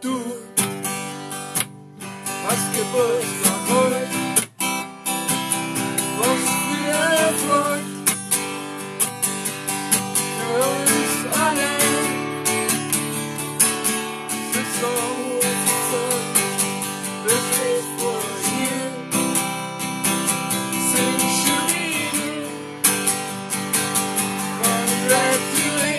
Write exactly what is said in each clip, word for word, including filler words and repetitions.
Du hast Geburtstag heute, was für eine Freude für uns alle. Es ist so hoch, wir stehen vor dir, sind schon wieder. Congratulations.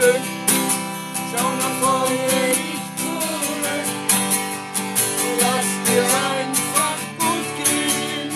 Schau nach vorne, ich tue es. Lass dir einfach gut gehen.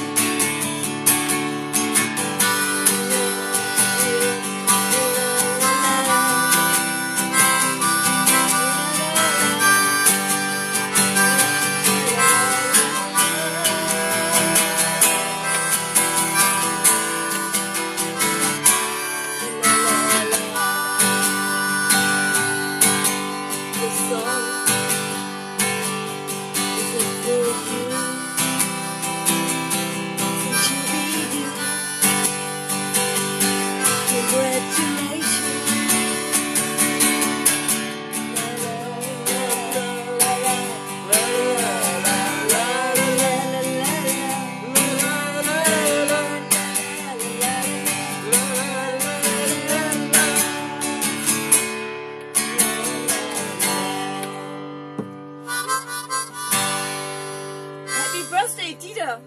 Birthday, Dieter!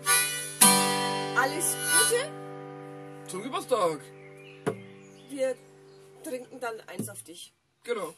Alles Gute! Zum Geburtstag! Wir trinken dann eins auf dich. Genau.